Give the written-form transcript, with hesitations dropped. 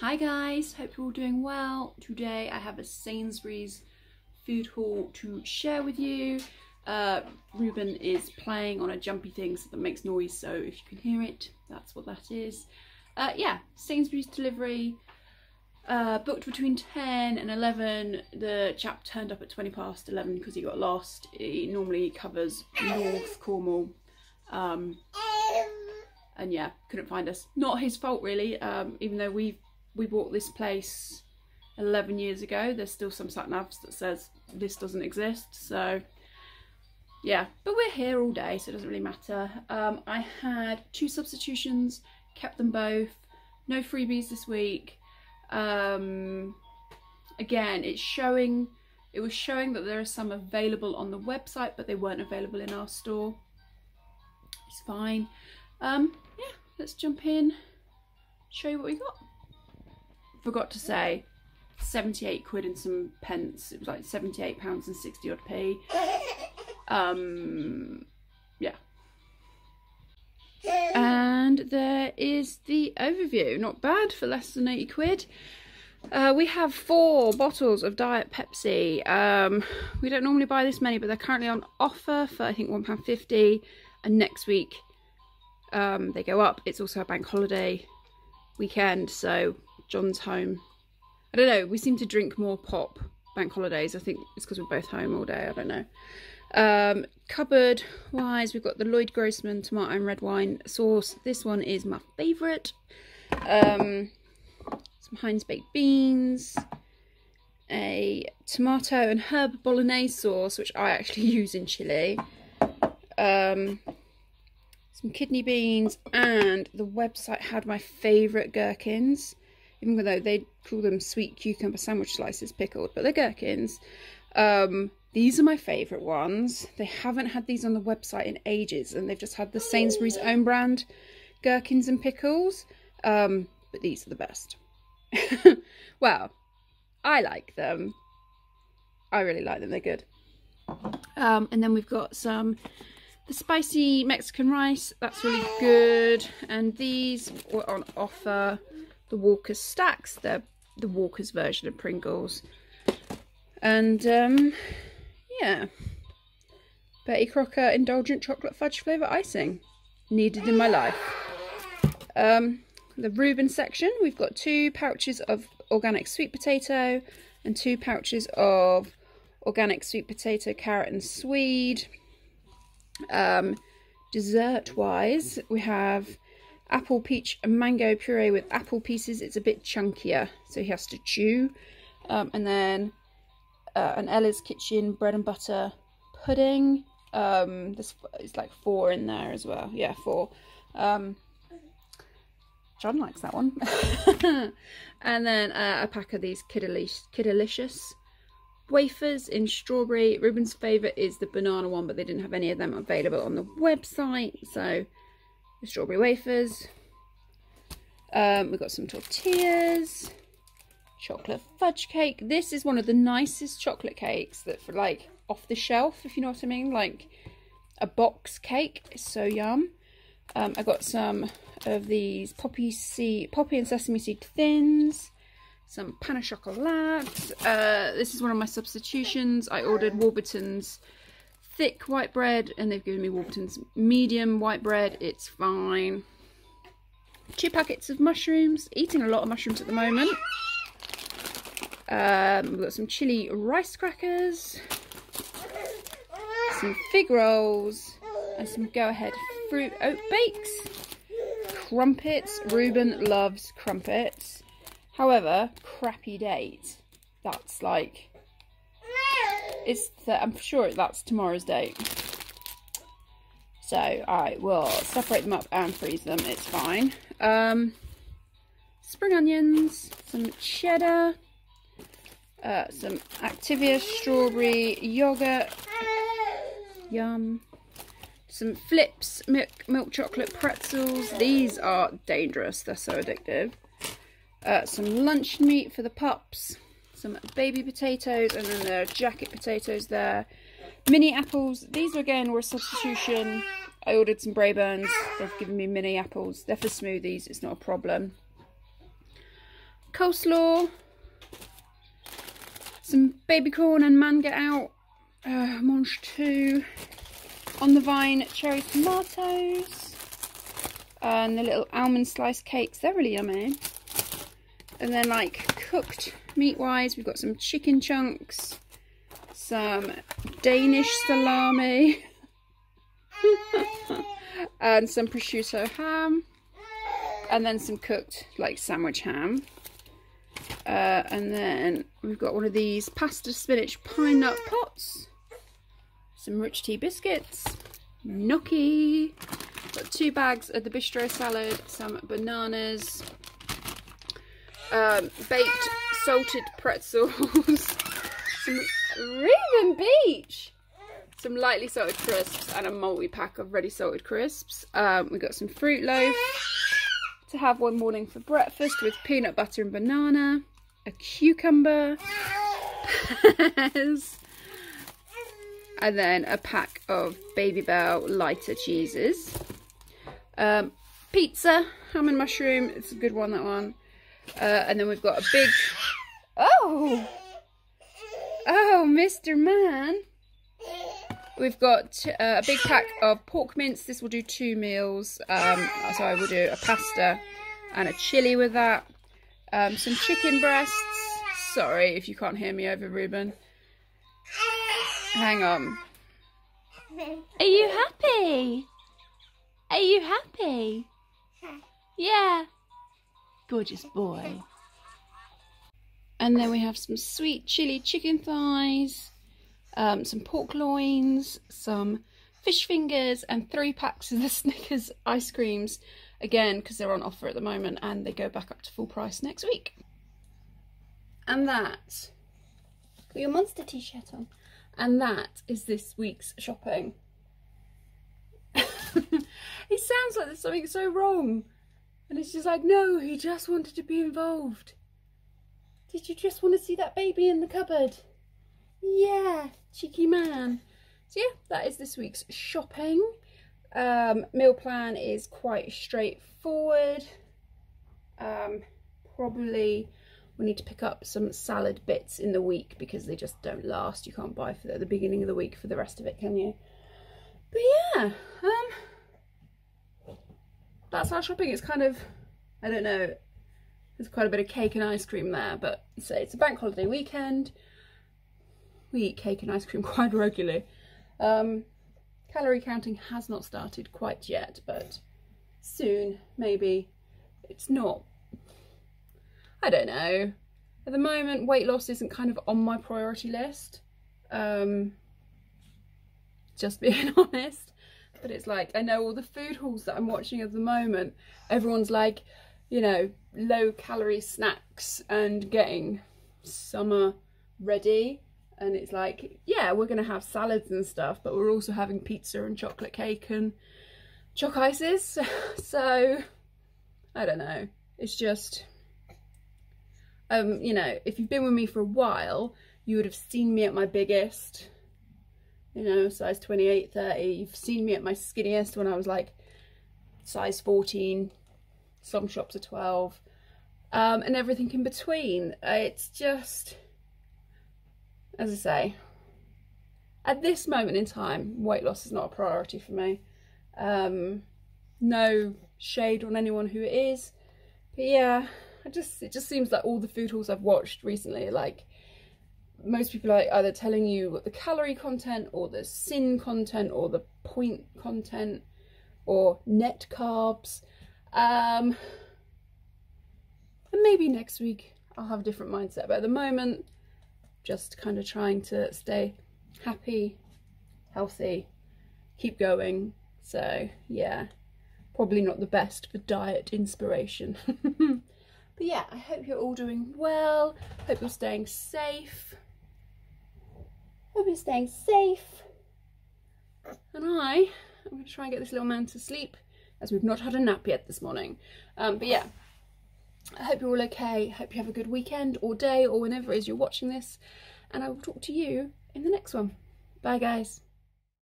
Hi guys, hope you're all doing well. Today I have a Sainsbury's food haul to share with you. Ruben is playing on a jumpy thing that makes noise, so if you can hear it, that's what that is. Yeah, Sainsbury's delivery, booked between 10 and 11. The chap turned up at 20 past 11 because he got lost. He normally covers North Cornwall. And yeah, couldn't find us. Not his fault really, even though we bought this place 11 years ago, there's still some sat navs that says this doesn't exist, so yeah, but we're here all day, so it doesn't really matter. I had two substitutions, kept them both, no freebies this week. Again, it was showing that there are some available on the website, but they weren't available in our store. It's fine. Yeah, let's jump in, show you what we got. Forgot to say, 78 quid and some pence. It was like £78 and 60 odd p. Yeah. And there is the overview. Not bad for less than 80 quid. We have 4 bottles of Diet Pepsi. We don't normally buy this many, but they're currently on offer for I think £1.50, and next week they go up. It's also a bank holiday weekend, so John's home. I don't know, we seem to drink more pop bank holidays. I think it's because we're both home all day, I don't know. Cupboard wise, we've got the Lloyd Grossman tomato and red wine sauce. This one is my favourite. Some Heinz baked beans, a tomato and herb bolognese sauce, which I actually use in chili, some kidney beans, and the website had my favourite gherkins, even though they call them sweet cucumber sandwich slices pickled, but they're gherkins. These are my favourite ones. They haven't had these on the website in ages, and they've just had the Sainsbury's own brand gherkins and pickles, but these are the best. Well, I like them. I really like them, they're good. And then we've got some the spicy Mexican rice, that's really good, and these were on offer. The Walker's stacks, they're the Walker's version of Pringles. And yeah, Betty Crocker indulgent chocolate fudge flavour icing, needed in my life. The Reuben section, we've got 2 pouches of organic sweet potato and 2 pouches of organic sweet potato, carrot and swede. Dessert wise, we have apple, peach and mango puree with apple pieces. It's a bit chunkier, so he has to chew. And then an Ella's Kitchen bread and butter pudding. This is like 4 in there as well. Yeah, 4. John likes that one. And then a pack of these kiddilicious wafers in strawberry. Ruben's favourite is the banana one, but they didn't have any of them available on the website, so the strawberry wafers. We've got some tortillas, chocolate fudge cake. This is one of the nicest chocolate cakes that, for like off the shelf, if you know what I mean, like a box cake. It's so yum. I got some of these poppy and sesame seed thins, some pan au chocolat. This is one of my substitutions. I ordered Warburton's thick white bread and they've given me Warburton's medium white bread. It's fine. 2 packets of mushrooms, eating a lot of mushrooms at the moment. We've got some chili rice crackers, some fig rolls and some Go Ahead fruit oat bakes. Crumpets, Reuben loves crumpets. However, crappy date. That's like, I'm sure that's tomorrow's date. So I will separate them up and freeze them, it's fine. Spring onions, some cheddar, some Activia strawberry yogurt, yum. Some Flips milk chocolate pretzels. These are dangerous, they're so addictive. Some lunch meat for the pups, some baby potatoes, and then there are jacket potatoes there. Mini apples, these again were a substitution. I ordered some Braeburns, they've given me mini apples. They're for smoothies, it's not a problem. coleslaw, some baby corn and mango out, mange tout, on the vine cherry tomatoes, and the little almond slice cakes. They're really yummy. And then like cooked meat wise, we've got some chicken chunks, some Danish salami, and some prosciutto ham, and then some cooked like sandwich ham, and then we've got one of these pasta spinach pine nut pots, some rich tea biscuits, gnocchi, got 2 bags of the bistro salad, some bananas, baked salted pretzels, some Raven Beach, some lightly salted crisps, and a multi-pack of ready salted crisps. We've got some fruit loaf to have one morning for breakfast with peanut butter and banana, a cucumber, pears, and then a pack of Baby Bell lighter cheeses. Pizza, ham and mushroom, it's a good one, that one. And then we've got a big... Oh! Oh, Mr. Man! We've got a big pack of pork mince. This will do 2 meals. So I will do a pasta and a chilli with that. Some chicken breasts. Sorry if you can't hear me over Ruben. Hang on. Are you happy? Are you happy? Yeah. Gorgeous boy. And then we have some sweet chilli chicken thighs. Some pork loins, some fish fingers, and 3 packs of the Snickers ice creams, again because they're on offer at the moment and they go back up to full price next week. And that, put your monster t-shirt on, and that is this week's shopping. It sounds like there's something so wrong and it's just like, no, he just wanted to be involved. Did you just want to see that baby in the cupboard? Yeah, cheeky man. So yeah, that is this week's shopping. Meal plan is quite straightforward. Probably we need to pick up some salad bits in the week because they just don't last. You can't buy for at the beginning of the week for the rest of it, can you? But yeah, that's our shopping. It's kind of, I don't know, there's quite a bit of cake and ice cream there, but so it's a bank holiday weekend. We eat cake and ice cream quite regularly. Calorie counting has not started quite yet, but soon, maybe. It's not, I don't know. At the moment, weight loss isn't kind of on my priority list. Just being honest. But it's like, I know all the food hauls that I'm watching at the moment, everyone's like, you know, low calorie snacks and getting summer ready. And it's like, yeah, we're going to have salads and stuff, but we're also having pizza and chocolate cake and choc ices. So, I don't know. It's just, you know, if you've been with me for a while, you would have seen me at my biggest, you know, size 28, 30. You've seen me at my skinniest when I was like size 14, some shops are 12, and everything in between. It's just... As I say, at this moment in time, weight loss is not a priority for me. No shade on anyone who it is, but yeah, it just seems like all the food hauls I've watched recently, like most people are either telling you what the calorie content or the sin content or the point content or net carbs. And maybe next week I'll have a different mindset, but at the moment, just kind of trying to stay happy, healthy, keep going. So yeah, probably not the best for diet inspiration. But yeah, I hope you're all doing well. Hope you're staying safe. Hope you're staying safe. And I'm going to try and get this little man to sleep as we've not had a nap yet this morning. But yeah. I hope you're all okay. I hope you have a good weekend or day or whenever it is you're watching this, and I will talk to you in the next one. Bye guys.